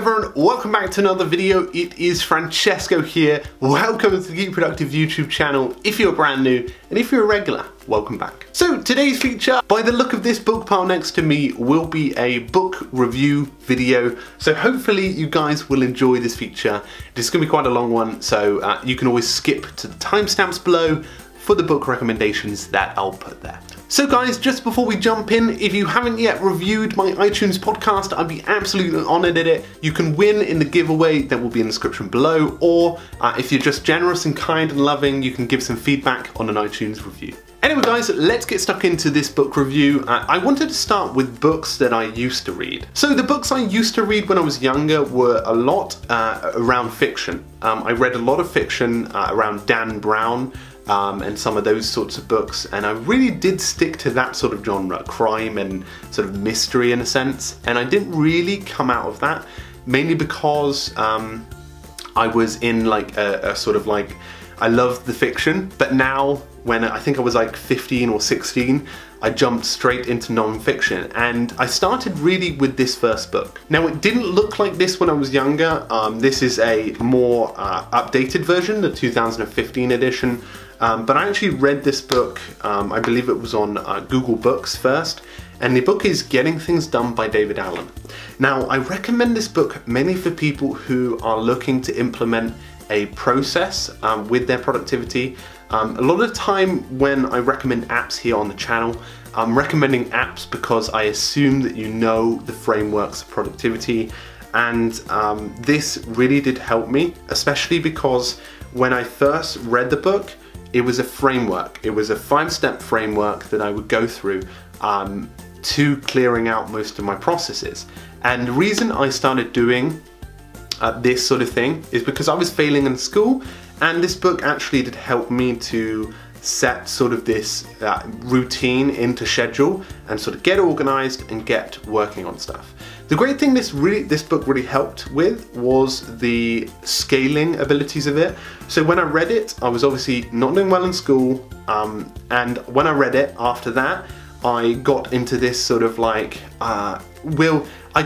everyone, welcome back to another video. It is Francesco here. Welcome to the Keep Productive YouTube channel if you're brand new, and if you're a regular, welcome back. So today's feature, by the look of this book pile next to me, will be a book review video. So hopefully you guys will enjoy this feature. It's gonna be quite a long one, so you can always skip to the timestamps below for the book recommendations that I'll put there. So guys, just before we jump in, if you haven't yet reviewed my iTunes podcast, I'd be absolutely honored at it. You can win in the giveaway that will be in the description below, or if you're just generous and kind and loving, you can give some feedback on an iTunes review. Anyway guys, let's get stuck into this book review. I wanted to start with books that I used to read. So the books I used to read when I was younger were a lot around fiction. I read a lot of fiction around Dan Brown, and some of those sorts of books, and I really did stick to that sort of genre, crime and sort of mystery in a sense, and I didn't really come out of that, mainly because I was in like a sort of like, I loved the fiction, but now when I think I was like 15 or 16, I jumped straight into non-fiction, and I started really with this first book. Now it didn't look like this when I was younger. This is a more updated version, the 2015 edition. But I actually read this book, I believe it was on Google Books first, and the book is Getting Things Done by David Allen. Now, I recommend this book mainly for people who are looking to implement a process with their productivity. A lot of the time when I recommend apps here on the channel, I'm recommending apps because I assume that you know the frameworks of productivity, and this really did help me, especially because when I first read the book, it was a framework. It was a 5-step framework that I would go through to clearing out most of my processes. And the reason I started doing this sort of thing is because I was failing in school, and this book actually did help me to set sort of this routine into schedule and sort of get organized and get working on stuff. The great thing this book really helped with was the scaling abilities of it. So when I read it, I was obviously not doing well in school, and when I read it after that, I got into this sort of like, I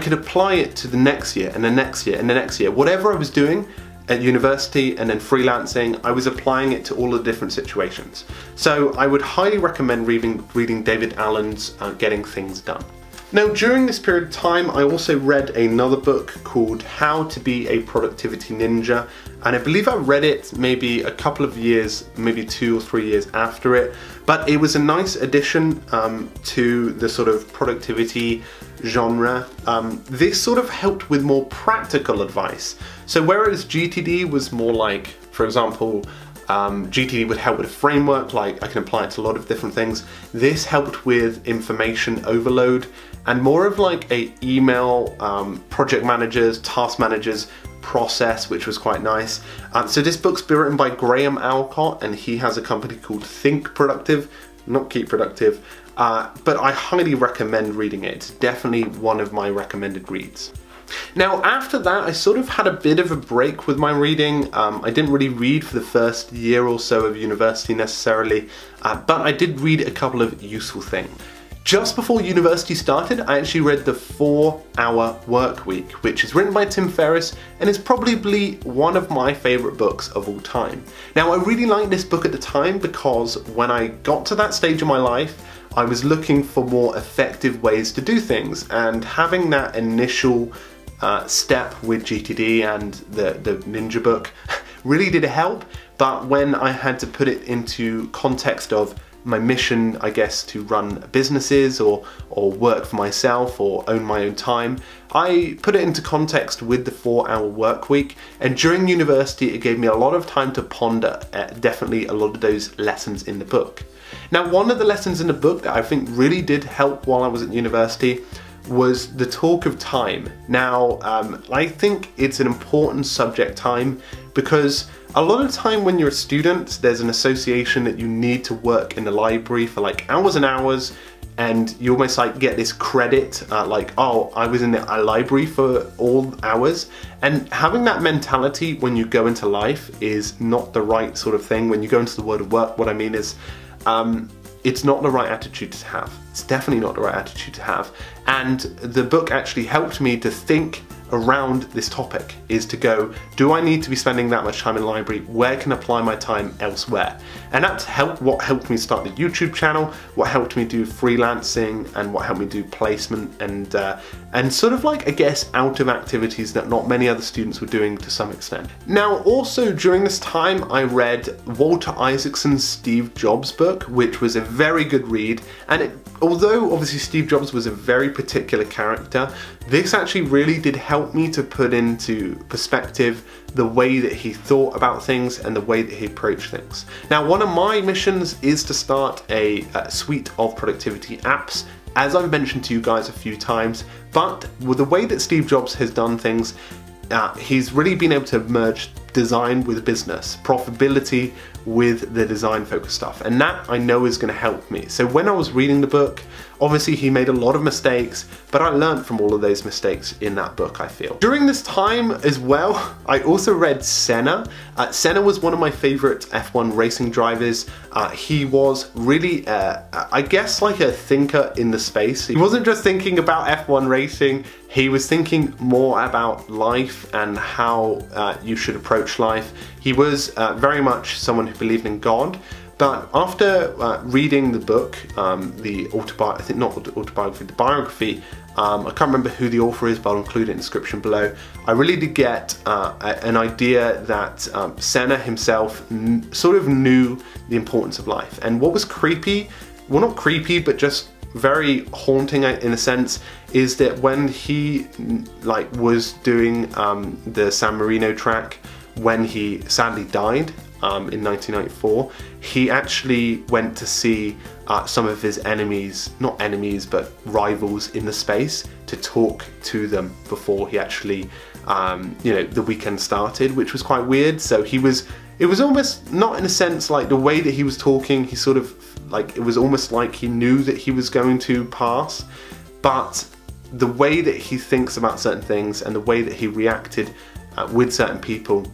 could apply it to the next year and the next year and the next year. Whatever I was doing at university and then freelancing, I was applying it to all the different situations. So I would highly recommend reading David Allen's Getting Things Done. Now, during this period of time, I also read another book called How to Be a Productivity Ninja, and I believe I read it maybe a couple of years, maybe 2 or 3 years after it, but it was a nice addition to the sort of productivity genre. This sort of helped with more practical advice. So whereas GTD was more like, for example, GTD would help with a framework, like I can apply it to a lot of different things. This helped with information overload and more of like a email project managers, task managers process, which was quite nice. So this book's been written by Graham Alcott, and he has a company called Think Productive, not Keep Productive, but I highly recommend reading it. It's definitely one of my recommended reads. Now, after that, I sort of had a bit of a break with my reading. I didn't really read for the first year or so of university necessarily, but I did read a couple of useful things. Just before university started, I actually read The 4-Hour Workweek, which is written by Tim Ferriss and is probably one of my favorite books of all time. Now, I really liked this book at the time because when I got to that stage of my life, I was looking for more effective ways to do things, and having that initial step with GTD and the Ninja book really did help, but when I had to put it into context of my mission, I guess, to run businesses or work for myself or own my own time, I put it into context with the 4-Hour Workweek, and during university it gave me a lot of time to ponder definitely a lot of those lessons in the book. Now, one of the lessons in the book that I think really did help while I was at university was the talk of time. Now, I think it's an important subject, time, because a lot of time when you're a student, there's an association that you need to work in the library for like hours and hours, and you almost like get this credit, like, oh, I was in the library for all hours. And having that mentality when you go into life is not the right sort of thing. When you go into the world of work, what I mean is, it's not the right attitude to have. It's definitely not the right attitude to have. And the book actually helped me to think around this topic is to go, do I need to be spending that much time in the library? Where can I apply my time elsewhere? And that's what helped me start the YouTube channel, what helped me do freelancing, and what helped me do placement, and sort of like, I guess, out of activities that not many other students were doing to some extent. Now, also during this time, I read Walter Isaacson's Steve Jobs book, which was a very good read. And although obviously Steve Jobs was a very particular character, this actually really did help me to put into perspective the way that he thought about things and the way that he approached things. Now, one of my missions is to start a suite of productivity apps, as I've mentioned to you guys a few times, but with the way that Steve Jobs has done things, he's really been able to merge design with business, profitability with the design focused stuff, and that I know is going to help me. So when I was reading the book, obviously he made a lot of mistakes, but I learned from all of those mistakes in that book, I feel. During this time as well, I also read Senna. Senna was one of my favorite F1 racing drivers. He was really, I guess, like a thinker in the space. He wasn't just thinking about F1 racing, he was thinking more about life and how you should approach life. He was very much someone who believed in God. But after reading the book, the biography, I can't remember who the author is, but I'll include it in the description below. I really did get an idea that Senna himself sort of knew the importance of life. And what was creepy, well, not creepy, but just very haunting in a sense, is that when he was doing the San Marino track, when he sadly died, in 1994, he actually went to see some of his enemies, not enemies, but rivals in the space, to talk to them before he actually, the weekend started, which was quite weird. So he was, it was almost not in a sense like the way that he was talking, he sort of like, it was almost like he knew that he was going to pass, but the way that he thinks about certain things and the way that he reacted with certain people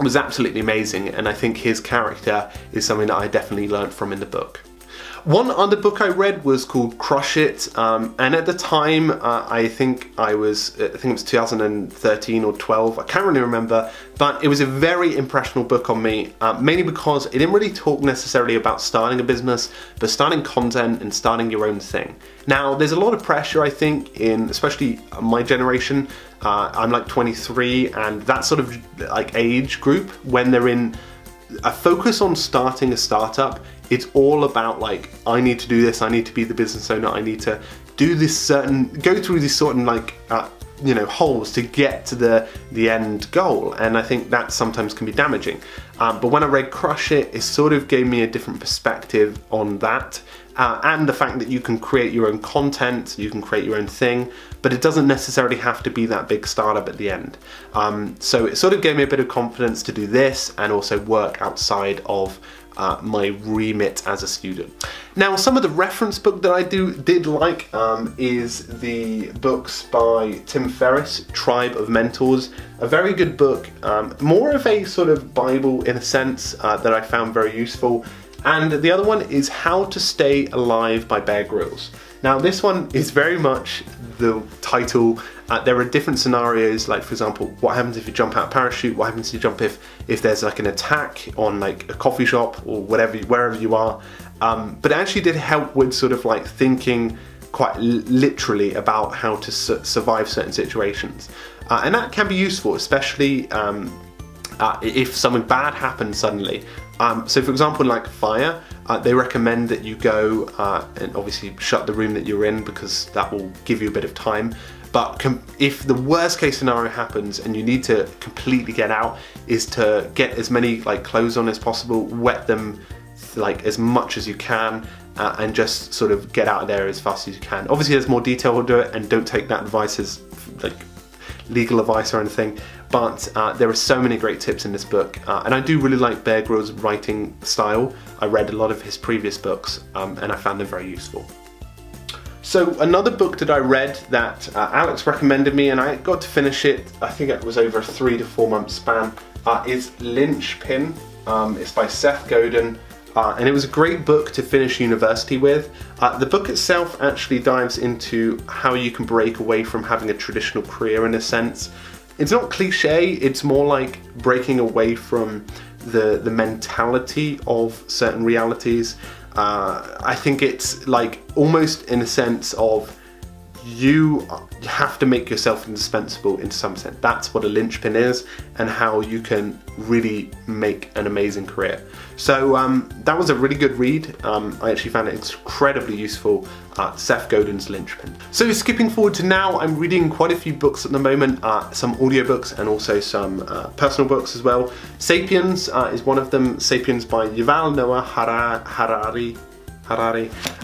was absolutely amazing, and I think his character is something that I definitely learned from in the book. One other book I read was called Crush It, and at the time, I think it was 2013 or 12, I can't really remember, but it was a very impressionable book on me, mainly because it didn't really talk necessarily about starting a business, but starting content and starting your own thing. Now, there's a lot of pressure, I think, in especially my generation. I'm like 23, and that sort of like age group, when they're in a focus on starting a startup, it's all about like, I need to do this, I need to be the business owner, I need to do this certain, go through these certain like, holes to get to the end goal. And I think that sometimes can be damaging. But when I read Crush It, it sort of gave me a different perspective on that. And the fact that you can create your own content, you can create your own thing, but it doesn't necessarily have to be that big startup at the end. So it sort of gave me a bit of confidence to do this and also work outside of my remit as a student. Now, some of the reference book that I did like is the books by Tim Ferriss, Tribe of Mentors, a very good book, more of a sort of Bible in a sense that I found very useful. And the other one is How to Stay Alive by Bear Grylls. Now, this one is very much the title. There are different scenarios, like for example, what happens if you jump out a parachute? What happens if you jump if there's like an attack on like a coffee shop or whatever, wherever you are? But it actually did help with sort of like thinking quite literally about how to survive certain situations. And that can be useful, especially if something bad happens suddenly. So for example, like fire, they recommend that you go and obviously shut the room that you're in, because that will give you a bit of time. But if the worst case scenario happens and you need to completely get out, is to get as many like clothes on as possible, wet them like as much as you can, and just sort of get out of there as fast as you can. Obviously there's more detail to it, and don't take that advice as like legal advice or anything, but there are so many great tips in this book, and I do really like Bear Grylls' writing style. I read a lot of his previous books, and I found them very useful. So another book that I read that Alex recommended me, and I got to finish it, I think it was over a 3 to 4 month span, is Linchpin. It's by Seth Godin. And it was a great book to finish university with. The book itself actually dives into how you can break away from having a traditional career in a sense. It's not cliche, it's more like breaking away from the mentality of certain realities. I think it's like almost in a sense of you have to make yourself indispensable in some sense. That's what a linchpin is and how you can really make an amazing career. So that was a really good read. I actually found it incredibly useful, Seth Godin's Linchpin. So skipping forward to now, I'm reading quite a few books at the moment, some audiobooks and also some personal books as well. Sapiens is one of them, Sapiens by Yuval Noah Harari.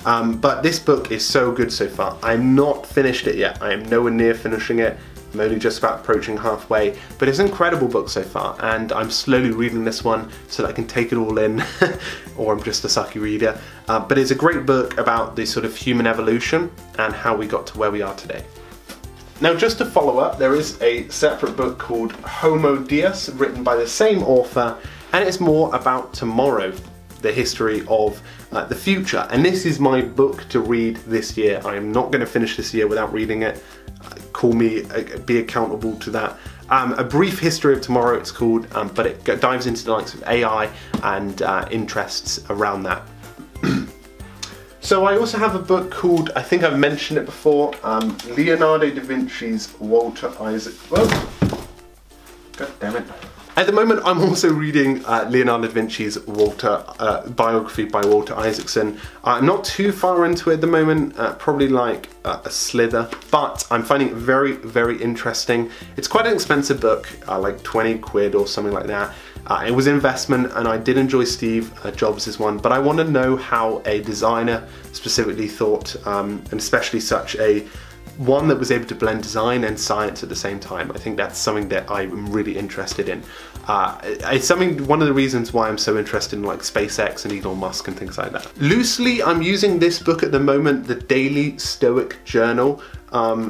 But this book is so good so far. I'm not finished it yet. I am nowhere near finishing it. I'm only just about approaching halfway, but it's an incredible book so far, and I'm slowly reading this one so that I can take it all in, or I'm just a sucky reader. But it's a great book about the sort of human evolution and how we got to where we are today. Now, just to follow up, there is a separate book called Homo Deus, written by the same author, and it's more about tomorrow, the history of the future. And this is my book to read this year. I am not going to finish this year without reading it. Call me, be accountable to that. A Brief History of Tomorrow it's called, but it dives into the likes of AI and interests around that. So I also have a book called, I think I've mentioned it before, Leonardo da Vinci's Walter Isaacson. Whoa. God damn it. At the moment, I'm also reading Leonardo da Vinci's biography by Walter Isaacson. I'm not too far into it at the moment, probably like a slither, but I'm finding it very, very interesting. It's quite an expensive book, like 20 quid or something like that. It was an investment, and I did enjoy Steve Jobs' one, but I want to know how a designer specifically thought, and especially such a one that was able to blend design and science at the same time. I think that's something that I'm really interested in. It's something, one of the reasons why I'm so interested in like SpaceX and Elon Musk and things like that. Loosely, I'm using this book at the moment, The Daily Stoic Journal,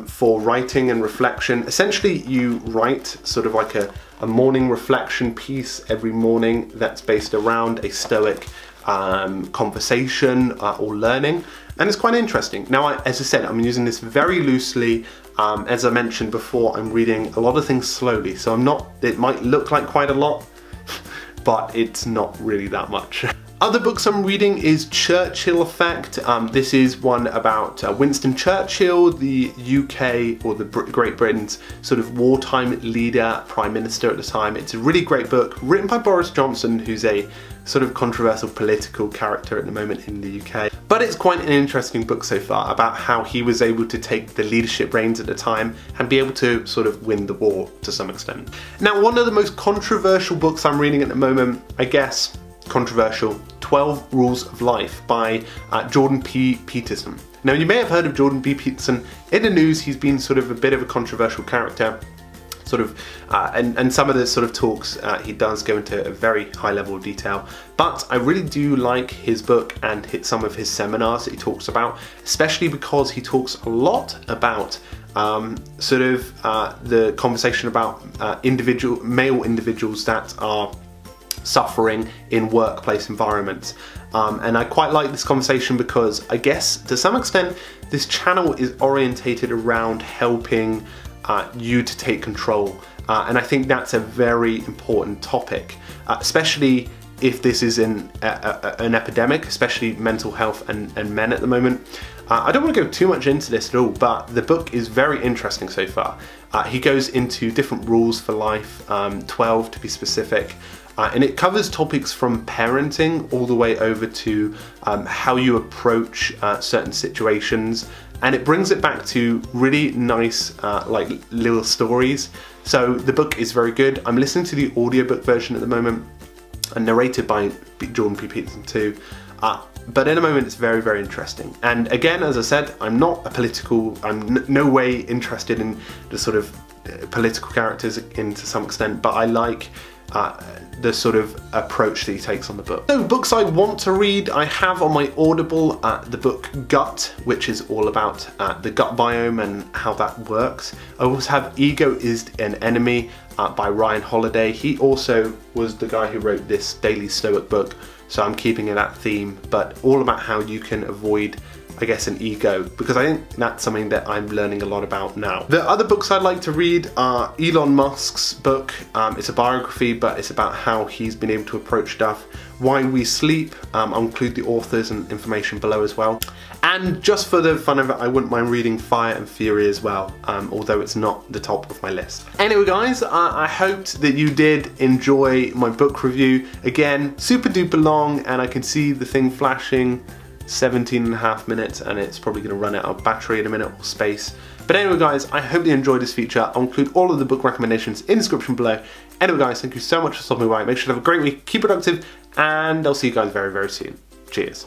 for writing and reflection. Essentially, you write sort of like a morning reflection piece every morning that's based around a Stoic conversation or learning. And it's quite interesting. Now, as I said, I'm using this very loosely. As I mentioned before, I'm reading a lot of things slowly, so I'm not, it might look like quite a lot, but it's not really that much. Other books I'm reading is Churchill Effect. This is one about Winston Churchill, the UK, or the Great Britain's sort of wartime leader, Prime Minister at the time. It's a really great book written by Boris Johnson, who's a sort of controversial political character at the moment in the UK. But it's quite an interesting book so far about how he was able to take the leadership reins at the time and be able to sort of win the war to some extent. Now, one of the most controversial books I'm reading at the moment, I guess, controversial, 12 Rules of Life by Jordan P. Peterson. Now, you may have heard of Jordan B. Peterson. In the news, he's been sort of a bit of a controversial character, sort of, and some of the sort of talks he does go into a very high level of detail. But I really do like his book and some of his seminars that he talks about, especially because he talks a lot about sort of the conversation about male individuals that are suffering in workplace environments. And I quite like this conversation because I guess to some extent this channel is orientated around helping you to take control. And I think that's a very important topic, especially if this is an epidemic, especially mental health and men at the moment. I don't want to go too much into this at all, but the book is very interesting so far. He goes into different rules for life, 12 to be specific, and it covers topics from parenting all the way over to how you approach certain situations, and it brings it back to really nice like little stories. So the book is very good. I'm listening to the audiobook version at the moment and narrated by Jordan P. Peterson too. But in a moment, it's very, very interesting. And again, as I said, I'm not a political, I'm no way interested in the sort of political characters to some extent, but I like the sort of approach that he takes on the book. So books I want to read, I have on my Audible the book Gut, which is all about the gut biome and how that works. I also have Ego is an Enemy by Ryan Holiday. He also was the guy who wrote this Daily Stoic book So I'm keeping it that theme, but all about how you can avoid, I guess, an ego, because I think that's something that I'm learning a lot about now. The other books I'd like to read are Elon Musk's book. It's a biography, but it's about how he's been able to approach stuff. Why We Sleep. I'll include the authors and information below as well. And just for the fun of it, I wouldn't mind reading Fire and Fury as well, although it's not the top of my list. Anyway guys, I hoped that you did enjoy my book review. Again, super duper long, and I can see the thing flashing 17.5 minutes, and it's probably going to run out of battery in a minute or space. But anyway guys, I hope you enjoyed this feature. I'll include all of the book recommendations in the description below. Anyway guys, thank you so much for stopping by. Make sure to have a great week, keep productive, and I'll see you guys very, very soon. Cheers.